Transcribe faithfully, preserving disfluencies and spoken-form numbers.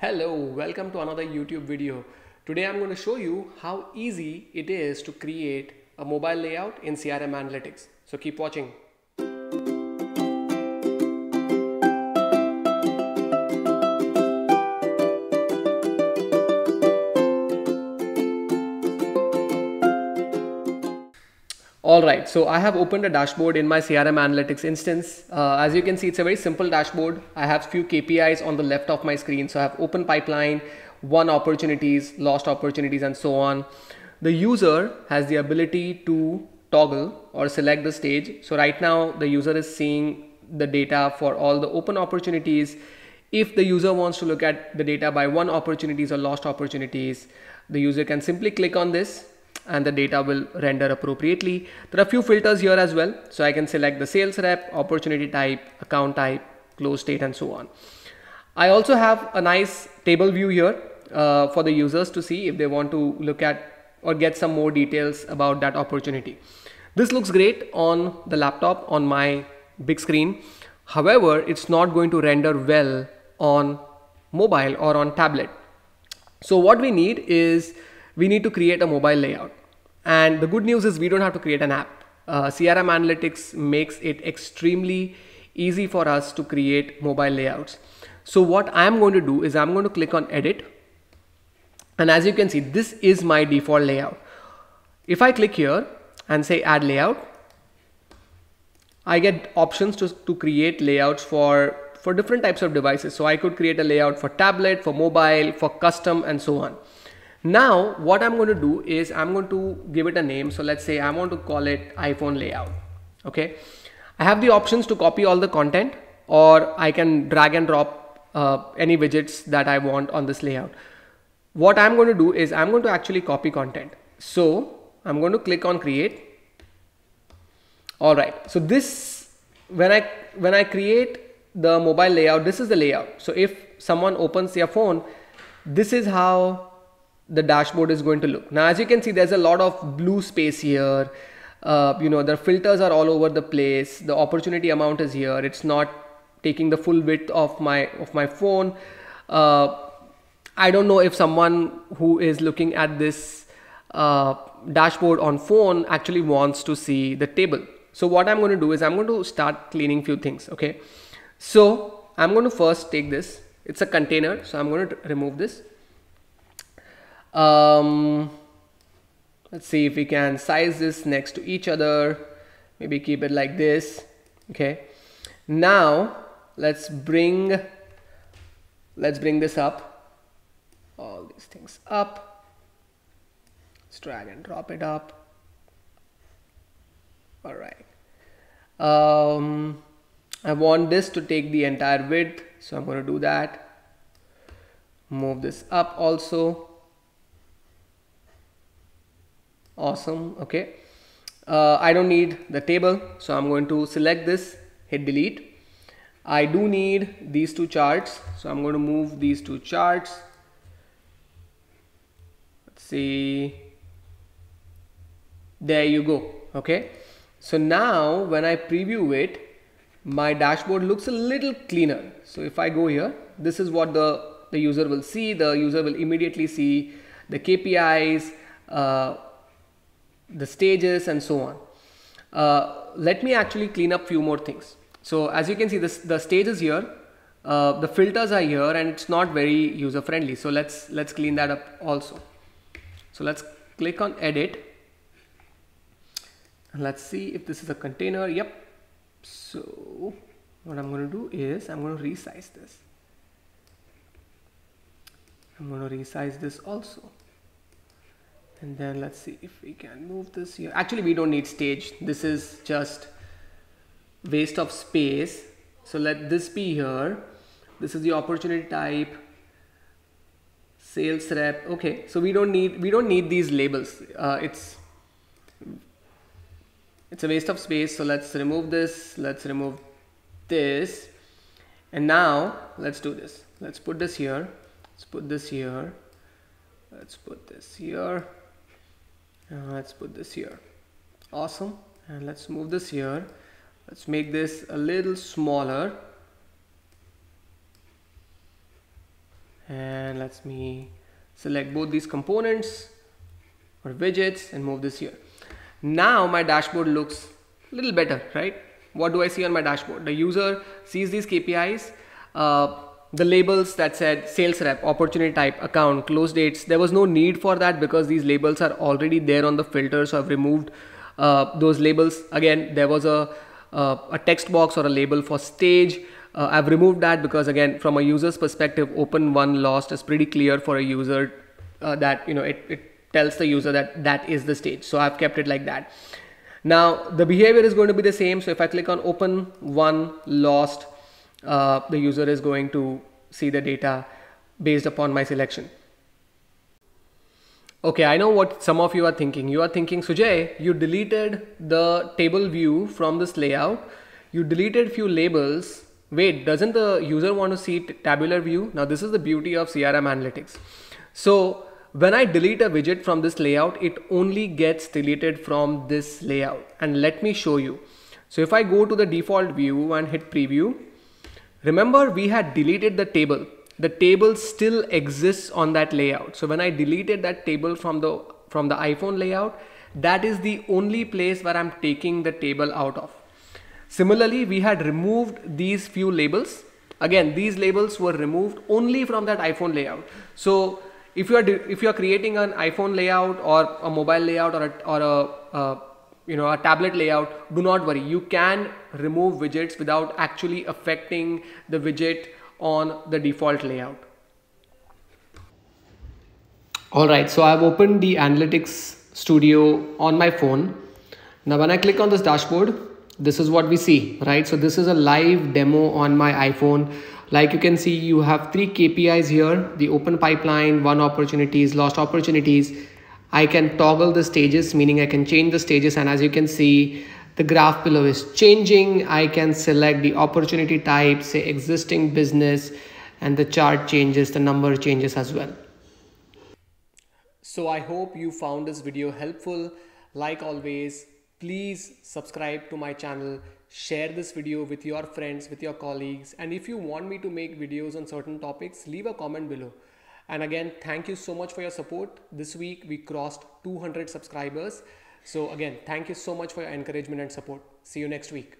Hello, welcome to another YouTube video. Today I'm going to show you how easy it is to create a mobile layout in C R M Analytics. So keep watching. Alright, so I have opened a dashboard in my C R M Analytics instance. Uh, as you can see, it's a very simple dashboard. I have few K P Is on the left of my screen. So I have open pipeline, won opportunities, lost opportunities, and so on. The user has the ability to toggle or select the stage. So right now the user is seeing the data for all the open opportunities. If the user wants to look at the data by won opportunities or lost opportunities, the user can simply click on this and the data will render appropriately. There are a few filters here as well. So I can select the sales rep, opportunity type, account type, close state, and so on. I also have a nice table view here uh, for the users to see if they want to look at or get some more details about that opportunity. This looks great on the laptop, on my big screen. However, it's not going to render well on mobile or on tablet. So what we need is we need to create a mobile layout. And the good news is we don't have to create an app. Uh, C R M Analytics makes it extremely easy for us to create mobile layouts. So what I'm going to do is I'm going to click on edit. And as you can see, this is my default layout. If I click here and say add layout, I get options to, to create layouts for, for different types of devices. So I could create a layout for tablet, for mobile, for custom, and so on. Now, what I'm going to do is I'm going to give it a name. So let's say I want to call it iPhone layout. Okay. I have the options to copy all the content, or I can drag and drop uh, any widgets that I want on this layout. What I'm going to do is I'm going to actually copy content. So I'm going to click on create. All right. So this, when I, when I create the mobile layout, this is the layout. So if someone opens their phone, this is how the dashboard is going to look. Now, as you can see, there's a lot of blue space here. Uh, you know, the filters are all over the place. The opportunity amount is here. It's not taking the full width of my, of my phone. Uh, I don't know if someone who is looking at this uh, dashboard on phone actually wants to see the table. So what I'm going to do is I'm going to start cleaning few things. Okay. So I'm going to first take this. It's a container. So I'm going to remove this. Um, let's see if we can size this next to each other. Maybe keep it like this. Okay. Now let's bring, let's bring this up. All these things up. Let's drag and drop it up. All right. Um, I want this to take the entire width. So I'm going to do that. Move this up also. Awesome. Okay. Uh, I don't need the table. So I'm going to select this, hit delete. I do need these two charts. So I'm going to move these two charts. Let's see. There you go. Okay. So now when I preview it, my dashboard looks a little cleaner. So if I go here, this is what the, the user will see. The user will immediately see the K P Is, uh, the stages, and so on. Uh, let me actually clean up few more things. So as you can see, this, the stages here, uh, the filters are here, and it's not very user friendly. So let's, let's clean that up also. So let's click on edit. Let's see if this is a container. Yep. So what I'm going to do is I'm going to resize this. I'm going to resize this also. And then let's see if we can move this here. Actually, we don't need stage. This is just waste of space. So let this be here. This is the opportunity type, sales rep. Okay. So we don't need, we don't need these labels. Uh, it's, it's a waste of space. So let's remove this. Let's remove this. And now let's do this. Let's put this here. Let's put this here. Let's put this here. Uh, let's put this here. Awesome. And let's move this here. Let's make this a little smaller. and let me select both these components or widgets and move this here. Now my dashboard looks a little better, right? What do I see on my dashboard? The user sees these K P Is, uh, the labels that said sales rep, opportunity type, account, close dates. There was no need for that because these labels are already there on the filter. So I've removed uh, those labels. Again, there was a, uh, a text box or a label for stage. Uh, I've removed that because again, from a user's perspective, open one lost is pretty clear for a user uh, that, you know, it, it tells the user that that is the stage. So I've kept it like that. Now the behavior is going to be the same. So if I click on open one lost, Uh, the user is going to see the data based upon my selection. Okay, I know what some of you are thinking. You are thinking, Sujay, you deleted the table view from this layout. You deleted few labels. Wait, doesn't the user want to see tabular view? Now this is the beauty of C R M Analytics. So when I delete a widget from this layout, it only gets deleted from this layout. And let me show you. So if I go to the default view and hit preview, remember, we had deleted the table. The table still exists on that layout. So when I deleted that table from the from the iPhone layout, that is the only place where I'm taking the table out of. Similarly, we had removed these few labels. Again, these labels were removed only from that iPhone layout. So if you are if you are creating an iPhone layout or a mobile layout or a, or a, a you know, a tablet layout, do not worry. You can remove widgets without actually affecting the widget on the default layout. All right, so I've opened the Analytics Studio on my phone. Now, when I click on this dashboard, this is what we see, right? So this is a live demo on my iPhone. Like you can see, you have three K P Is here, the open pipeline, won opportunities, lost opportunities. I can toggle the stages, meaning I can change the stages. And as you can see, the graph below is changing. I can select the opportunity type, say existing business, and the chart changes, the number changes as well. So I hope you found this video helpful. Like always, please subscribe to my channel, share this video with your friends, with your colleagues. And if you want me to make videos on certain topics, leave a comment below. And again, thank you so much for your support. This week, we crossed two hundred subscribers. So again, thank you so much for your encouragement and support. See you next week.